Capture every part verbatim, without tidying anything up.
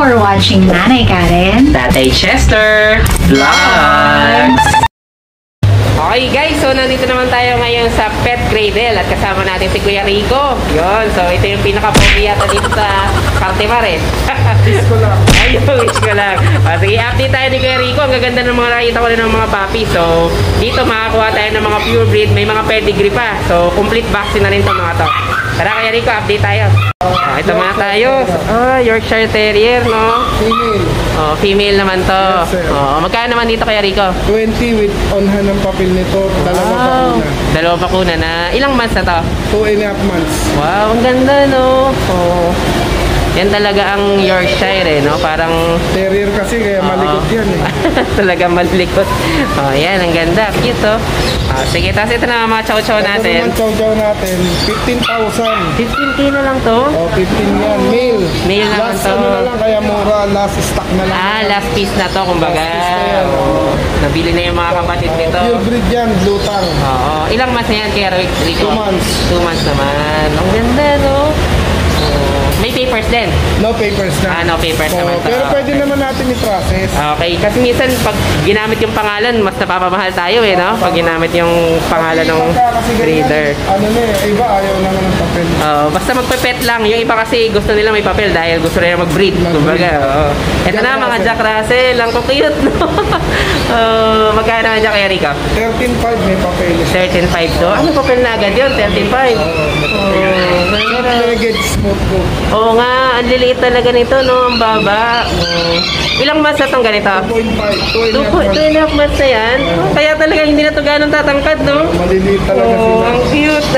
for watching Nanay Karen, Tatay Chester Vlogs! Okay guys, so nandito naman tayo ngayon sa Pet Cradle at kasama natin si Kuya Rico. Yun, so ito yung pinaka-pogi yata dito sa Cartimares. Wish ko lang. Ayun, wish ko lang. O, sige, update tayo ni Kuya Rico. Ang gaganda ng mga nakikita ko rin ng mga puppy. So, dito makakuha tayo ng mga pure breed. May mga pedigree pa. So, complete vaccine na rin sa mga to. Tara Kuya Rico, update tayo. Oh, ito mga tayo. Ah, Yorkshire Terrier, no? Female. Oh, female naman to. Yes, oh, magkano naman dito Kuya Rico? twenty with on-hand ang papel nito. Dalawa wow. Bakuna. Dalawa bakuna na. Ilang months na to? two and a half months. Wow, ang ganda, no? Oh. Yan talaga ang Yorkshire, eh, no? Parang... Terrier kasi, kaya malikot oh. Yan, eh. Talaga malikot. Oh, yan. Ang ganda. Cute, oh. Oh, sige, tapos ito na mga chow-chow natin. Ito naman chow-chow natin. fifteen thousand. fifteen K na lang to? Oh, fifteen yan. Male. Male na lang to. Last ano na lang, kaya mura. Last stock na lang. Ah, last piece na to, kumbaga. Last piece na yan. Oh. Nabili na yung mga kapatid nito. Oh, pure breed yan, blue tongue. Oo. Oh, oh. Ilang months na yan, kaya Rico? Two months. Two months naman. Ang ganda, no? May papers din? No papers na. Ah, no papers so, naman to. Pero pwede okay. Naman natin i-process. Okay. Kasi minsan, pag ginamit yung pangalan, mas napapamahal tayo eh, no? Pag ginamit yung pangalan ng breeder. Ano na eh, iba ayaw naman ng papel. Oo, basta magpapet lang. Yung iba kasi gusto nila may papel dahil gusto nila mag-breed. Kumbaga, oo. Ito na, mga Jack Russell. Ang cute, no? uh, magkano naman Jack, Erika? thirteen point five may papel. thirteen point five to? Ano papel na agad yun? thirteen point five? Oo nga, ang liliit talaga nito, no? Ang baba. Uh, ilang months na itong ganito? two and a half months na yan. Uh, Kaya talaga hindi na ito ganun tatangkad, no? Maliliit talaga oh, sila. Ang cute.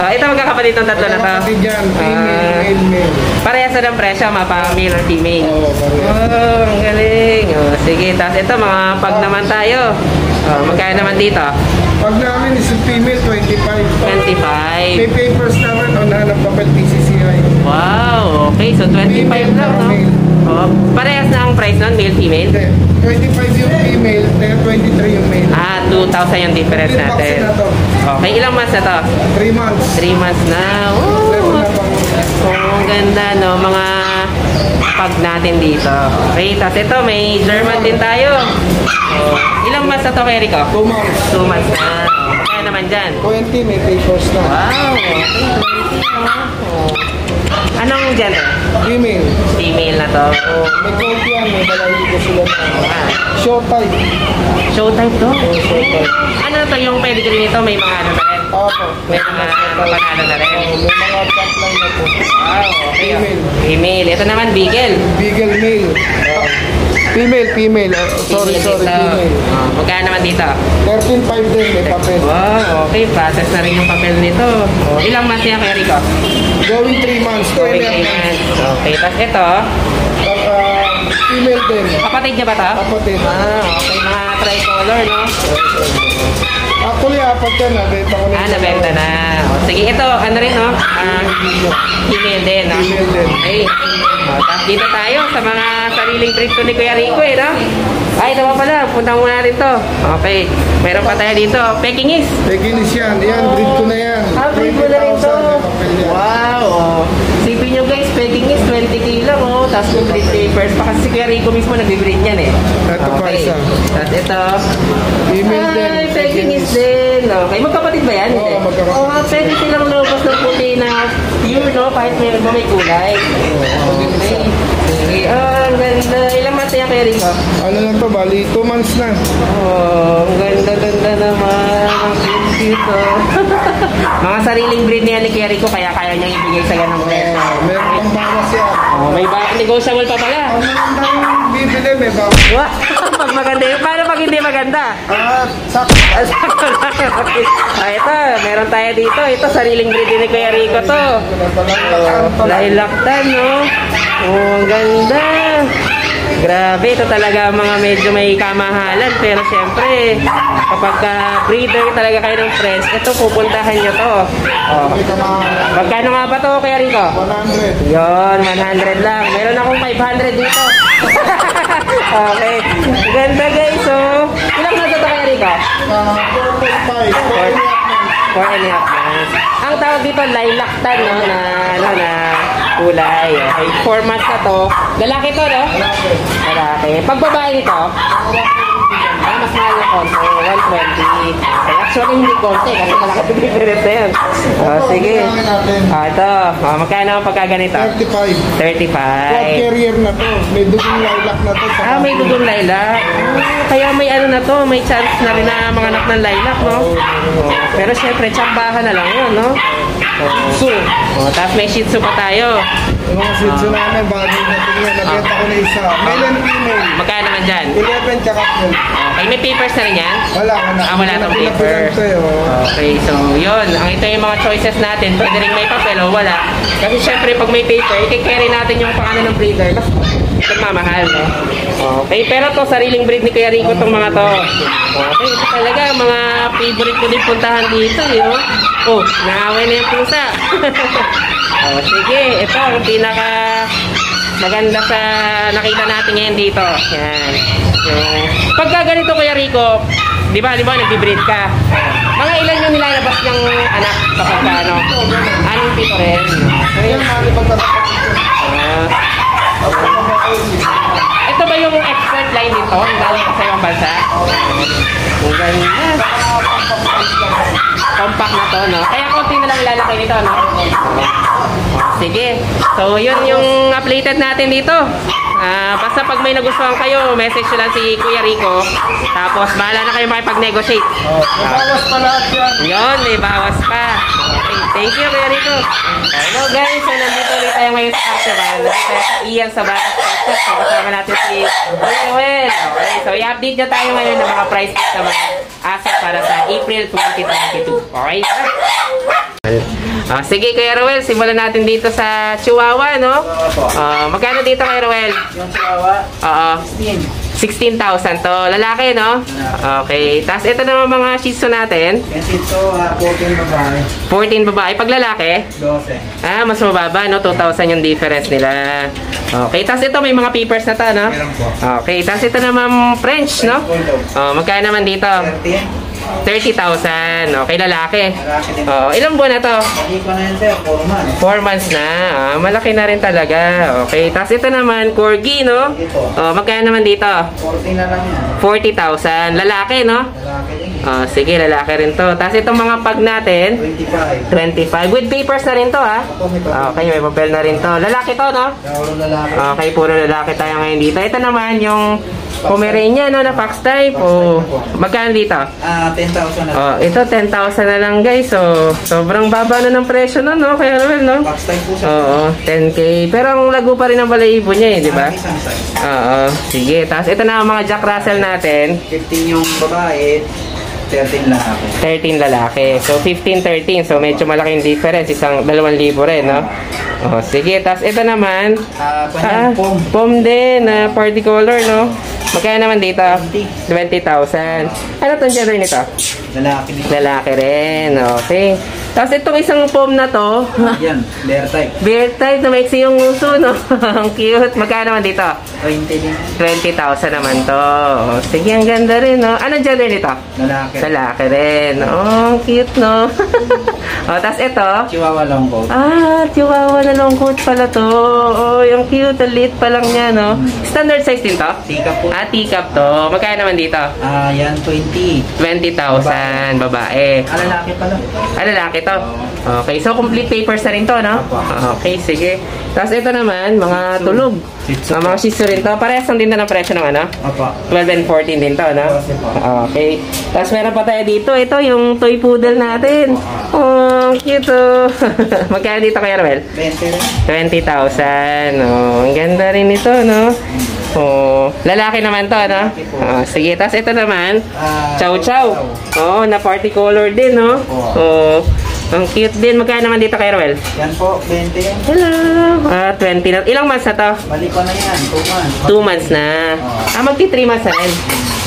uh, ito magkakapatid itong tatlo na ito. Magkakapatid yan, female, male, male. Parehas na ng presyo, mapa male or female. Oo, parehas. Oh, ang galing. Oh, sige, tapos ito mga pag naman tayo. Oh, magkaya naman dito? Pag namin is female, twenty-five. twenty-five. May papers naman on hanap papel P C C I. Wow, okay. So, twenty-five female lang, no? Oh, parehas na ang price nun, male, female? Okay. twenty-five yung female, twenty-three yung male. Ah, two thousand yung difference natin. Na okay, ilang months na to? three months. three months na. Oh, oh, ganda, no? Mga pag natin dito. Okay, tapos ito, may German din tayo. Oh, ilang months na to, Erika? two months. two months na. Kaya naman dyan? twenty, may papers na. Wow, okay. Anong gender? Female. Female na to. Oh, may coat yan. May balay ko sila na. Ah. Show type. Show type to? Oh, show type. Ano to yung pedigree nito? May mga ano na rin? Opo. May mga panalo na rin? Oh, may mga top lang na po. Wow. Okay. Female. Female. Ito naman, Beagle. Beagle male. Oh. Female, female. Uh, sorry, female sorry, dito. Female. Oh, magkano naman dito? thirteen point five din, may papel. Wow, okay. Process na rin yung papel nito. Oh. Ilang months yan kay Rico? Going three months. Going three months. Okay, tapos ito? Tapos, uh, female din. Kapatid niya ba ito? Kapatid. Ah, okay. Mga tricolor, no? Actually, apat yan. Nabenta ko na. Ah, nabenta na. Sige, ito. Ano rin, no? Uh, female din, no? Female din. Okay. Tapos dito tayo sa mga sariling trip to ni Kuya Rico, eh, no? Ay, ito pa pala. Punta muna rin to. Okay. Meron pa tayo dito. Pekingese. Pekingese yan. Yan. Breed ko na yan. Ah, breed ko na rin to. Wow. Oh. Sipin nyo guys. Pekingese twenty K lang. Oh. Tapos yung breed papers. Pa kasi si Kuya Rico mismo nag-breed yan eh. Ito okay. Pa isa. Tapos ito. Female din. Ay, Pekingese din. Okay. Magkapatid ba yan? Oo, oh, magkapatid. Oh, pwede silang lobos ng puti na pure, no? Kahit meron ba may kulay. Oo. Oh, okay. Okay. Ah, ang ganda. Ilang months na yan kay Rico? Ano lang to? Bali, two months na. Oh, ang ganda-ganda naman. Ang cute, oh. Mga sariling breed niya ni Kuya Rico, kaya kaya niyang ibigay sa ganong breed. Oh, meron pang bawas yan. Oh, may ba negotiable pa pala. Ang maganda yung bibili, may bawas. What? Pag maganda yun? Paano pag hindi maganda? Ah, sakto. Ah, sakto lang. Okay. Ah, ito. Meron tayo dito. Ito, sariling breed ni Kuya Rico to. Dahil laktan, no? Oh, ang ganda. Grabe, ito talaga mga medyo may kamahalan. Pero siyempre, kapag uh, breeder talaga kayo ng friends, ito, pupuntahan nyo to. Oh. Magkano nga ba to, Kuya Rico? one hundred. Yun, one hundred lang. Meron akong five hundred dito. Okay. Ganda guys, so. Ilang months na to, Kuya Rico? four point five. Four and a half months. Ang tawag dito, lilactan, no? Na, ano, na kulay. Okay. Four months na to. Lalaki to, no? Lalaki. Lalaki. Pag babae nito? Ah, mas mahal yung konti. one twenty. Okay. Actually, hindi konti. Kasi malaki difference na yun. Oh, sige. Ah, ito. Oh, magkano ang pagkaganito? thirty-five. thirty-five. Quad carrier na to. May dugong lilac na to. Ah, may dugong lilac. Kaya may ano na to. May chance na rin na mga anak ng lilac, no? Pero syempre, tsambahan na lang yun, no? So, oh, tapos may Shih Tzu pa tayo. Yung mga Shih Tzu namin, bagay na tingnan. Nabenta ko na isa. Male and female. Magkano naman dyan? eleven tsaka twelve. Okay, may papers na rin yan? Wala, wala. Ah, wala itong papers. Okay, so yun. Ang ito yung mga choices natin. Pwede rin may papel o wala. Kasi syempre, pag may paper, i-carry natin yung pangalan ng breeder. Tapos, ito mamahal, no? Okay, pero to sariling breed ni Kuya Rico itong mga to. Okay, ito talaga, mga favorite ko din puntahan dito, yun. Oh, naaway na yung pusa. Oh, sige, ito ang pinaka... maganda sa nakita natin ngayon dito. Yan. Yan. Pagka ganito, Kuya Rico, di ba, di ba, nag-breed ka? Mga ilan yung nilalabas ng anak sa pagkano? Anong pito rin? Ito ba yung expert line dito? Ang galing sa iyong bansa? Ang galing na. Compact na to, no? Kaya konti na lang ilalaki nito, no? Sige. So, yun yung updated natin dito. Uh, basta pag may nagustuhan kayo, message nyo lang si Kuya Rico. Tapos, bahala na kayo makipag-negotiate. Oh, may bawas pa lahat yan. Yun, may bawas pa. Okay, thank you, Kuya Rico. Hello guys, so nandito ulit tayo ngayon sa Arceval. Nandito tayo sa Ian sa Batas Texas. So, kasama natin si Manuel. Okay, so i-update nyo tayo ngayon ng mga price list na mga asset para sa April twenty twenty-two. Okay, Uh, sige, Kuya Ruel, simulan natin dito sa Chihuahua, no? Uh, magkano dito, Kuya Ruel? Yung Chihuahua? Oo. sixteen thousand to. Lalaki, no? Okay. Tapos ito naman mga Shih Tzu natin. Yung Shih Tzu, fourteen babae. fourteen babae. Pag lalaki? twelve. Ah, mas mababa, no? two thousand yung difference nila. Okay. Tapos ito, may mga papers na to, no? Meron po. Okay. Tapos ito naman French, no? Uh, magkano naman dito? thirty thousand. Okay, lalaki. Oh, ilang buwan na to? four months na. Ah, malaki na rin talaga. Okay. Tapos ito naman, Corgi, no? Oh, magkano naman dito? forty na lang yan. forty thousand. Lalaki, no? Oh, sige, lalaki rin to. Tapos itong mga pag natin, twenty-five. twenty-five. With papers na rin to, ha? Okay, may papel na rin to. Lalaki to, no? Okay, puro lalaki tayo ngayon dito. Ito naman yung Pomeranian, no? Na fox type. Oh, magkano dito? Ah, ten thousand na. Oh, ito ten thousand na lang, guys. So, sobrang baba na ng presyo nun, no? Kaya naman, no? Fox type po siya. Oo, ten K. Pero ang lago pa rin ang balahibo niya, eh, di ba? Oo, sige. Tapos ito na ang mga Jack Russell natin. fifteen yung babae. thirteen lalaki. thirteen lalaki. So, fifteen, thirteen. So, medyo malaking difference. Isang two thousand rin, no? Oh, sige. Tapos, ito naman. Ah, uh, pom. Pom din. Uh, party color, no? Magkano naman dito? twenty thousand. Ano itong gender nito? Lalaki din. Lalaki rin. Okay. Tapos, itong isang pom na to. Yan. Bear type. Bear type. Na maiksi yung uso, no? Ang cute. Magkano naman dito? twenty thousand. twenty thousand naman to. Oh, sige. Ang ganda rin, no? Ano gender nito? Lalaki. Lalaki rin. Oh, cute, no? Oh, tas ito? Chihuahua long coat. Ah, Chihuahua na long coat pala to. Oh, yung cute. Ang liit pa lang niya, no? Standard size din to? Teacup po. Ah, teacup to. Magkano naman dito? Ah, yan, twenty. twenty thousand. Babae. Ah, lalaki pala. Ah, lalaki to? Okay. So, complete papers na rin to, no? Okay, sige. Tapos ito naman, mga tulog. Uh, mga Shih Tzu rin to. Parehas lang din to ng presyo ng ano? twelve and fourteen din to, no? Okay. Tapos meron pa tayo dito. Ito yung Toy Poodle natin. Oh, cute. Magkano dito, Kuya Ramel? twenty thousand. Oh, ang ganda rin ito, no? Oh, lalaki naman to, no? Oh, sige. Tapos ito naman, Chow Chow. Oh, na party color din, no? Oh, ang cute din. Magkano naman dito, Kuya Ruel? Yan po, twenty. Hello! Ah, twenty na. Ilang months na to? Balik ko na yan, two months. two months na. Ah, magti three months na rin.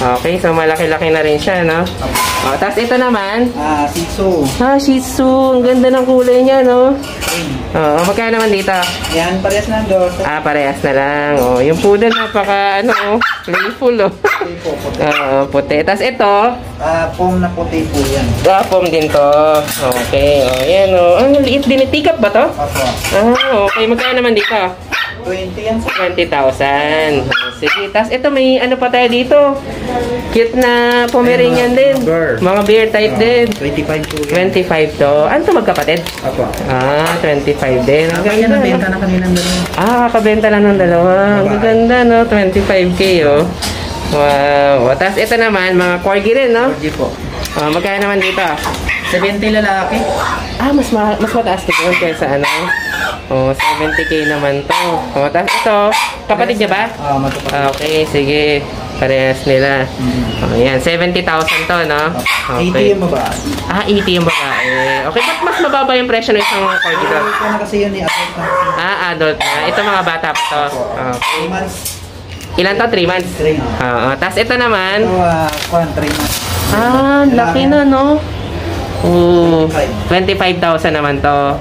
Okay, so malaki-laki na rin siya, no? Oh, tapos ito naman? Ah, Shih Tzu. Ah, Shih Tzu. Ang ganda ng kulay niya, no? Oh, magkano naman dito? Yan, parehas na lang. Ah, parehas na lang. Oh, yung poodle napaka, ano, oh, playful, oh. Playful, puti. Oo, puti. Tapos ito? Ah, foam na puti po yan. Ah, foam din to. Okay, oh, yan, oh. Ang liit din. Tikap ba to? Opo. Ah, okay. Magkano naman dito? twenty thousand. twenty thousand. Sige. Tapos ito may ano pa tayo dito. Cute na Pomeranian din. Bear. Mga bear type uh, din. twenty-five to. twenty-five to. Ano to magkapatid? Apo. Ah, twenty-five din. Ang ganda. Nakabenta na kanilang dalawa. Ah, kabenta lang ng dalawa. Ang ganda, no? twenty-five K, oh. Wow. Tapos ito naman, mga Corgi rin, no? Corgi po. Oh, magkano naman dito? seventy lalaki. Ah, mas, ma mas mataas dito kaysa ano. Oh, seventy K naman to. Oh, tapos ito, kapatid niya ba? Oo, matapatid. Okay, sige. Parehas nila. Oh, yan, seventy thousand to, no? Okay. eighty yung babae. Ah, eighty yung babae. Okay, ba't mas mababa yung presyo ng isang Corgi dito? Ito na kasi yun, adult na. Ah, adult na. Ito mga bata pa to. Okay. Ilan to? three months? three months. Oo, tapos ito naman? Ito, three months. Ah, laki na, no? Oo, twenty-five thousand naman to.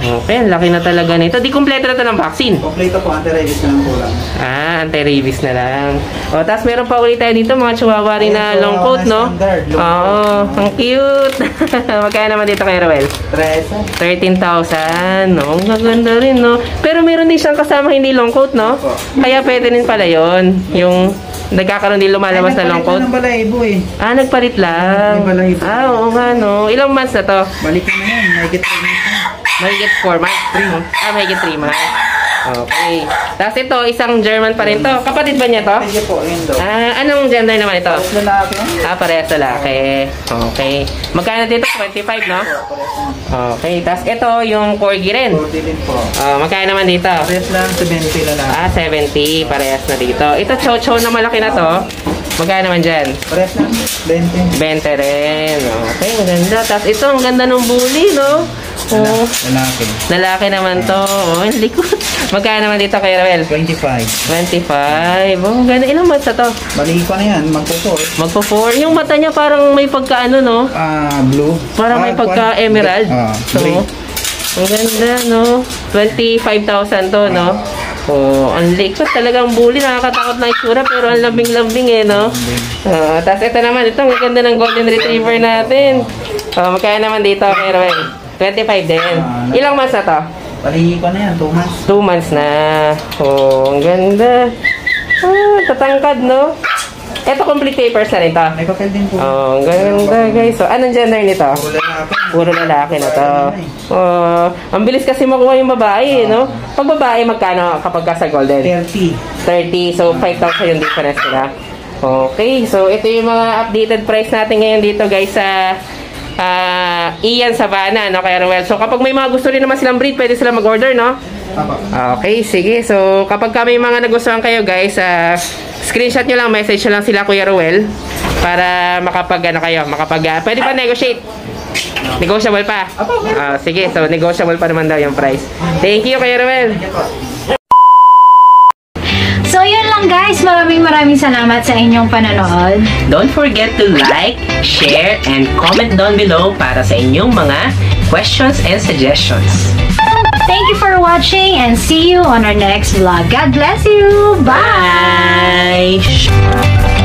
Okay, laki na talaga nito. Di kumpleto na to ng vaccine. Kumpleto po, anti-rabies na lang po lang. Ah, anti-rabies na lang. O, tapos meron pa ulit tayo dito, mga Chihuahua rin na long coat, no? Oo, ang cute. Magkaya naman dito kay Ruel? thirteen thousand. O, ang gaganda rin, no? Pero meron din siyang kasama hindi long coat, no? Kaya pwede rin pala yun. Yung nagkakaroon din lumalabas na long coat. Ay, nagpalit lang ng balahibo eh. Ah, nagpalit lang. Ah, oo nga, no? Ilang months na to? Balik na yan, nagigit na yan. May get four months? three months. Ah, may get three months. Okay. Tapos ito, isang German pa rin to. Kapatid ba niya to? Kapatid po, yun daw. Ah, anong gender naman ito? Parehas lalaki. Ah, parehas lalaki. Okay. Magkano dito? twenty-five, no? Okay. Tapos ito, yung Corgi rin. Corgi rin po. Ah, magkano naman dito? Parehas lang, seventy na lang. Ah, seventy. Parehas na dito. Ito, Chow Chow na malaki na to. Magkano naman dyan? Parehas lang, twenty. twenty rin. Okay, maganda. Tapos ito, ang ganda ng bully, no? Oh. Lalaki. Lalaki naman to. Oh, yung likod. Magkano naman dito kay Ravel? twenty-five. twenty-five. Oh, ganda. Ilang mata to? Balik ko na yan. Magpo-four. Magpo-four. Yung mata niya parang may pagka-ano, no? Ah, uh, blue. Parang ah, may pagka-emerald. Ah, uh, ang ganda, no? twenty-five thousand to, no? Oh, ang likod. Talagang bully. Nakakatakot na itsura. Pero ang lambing-lambing, eh, no? Uh, Tapos ito naman. Ito, ang ganda ng Golden Retriever natin. Oh, magkano naman dito kay Ravel? twenty-five din. Ilang months na to? Balihin ko na yan. two months. two months na. Oh, ang ganda. Ah, tatangkad, no? Ito, complete papers na rin to. May papel din po. Oh, ang ganda, guys. So, anong gender nito? Puro lalaki. Puro lalaki na to. Oh, ang bilis kasi makuha yung babae, no? Pag babae, magkano kapag ka sa Golden? thirty. thirty. So, five thousand yung difference nila. Okay. So, ito yung mga updated price natin ngayon dito, guys, sa Ah, uh, iyan sa Savannah, no, kay Ruel. So, kapag may mga gusto rin naman silang breed, pwede silang mag-order, no? Okay, sige. So, kapag kami mga nagustuhan kayo, guys, uh, screenshot nyo lang, message nyo lang sila, Kuya Ruel, para makapag, ano kayo, makapag, uh, pwede pa negotiate. Negotiable pa. Uh, sige, so, negotiable pa naman daw yung price. Thank you, Kuya Ruel. So, yun lang, guys. Maraming maraming salamat sa inyong panonood. Don't forget to like, share, and comment down below para sa inyong mga questions and suggestions. Thank you for watching and see you on our next vlog. God bless you. Bye! Bye.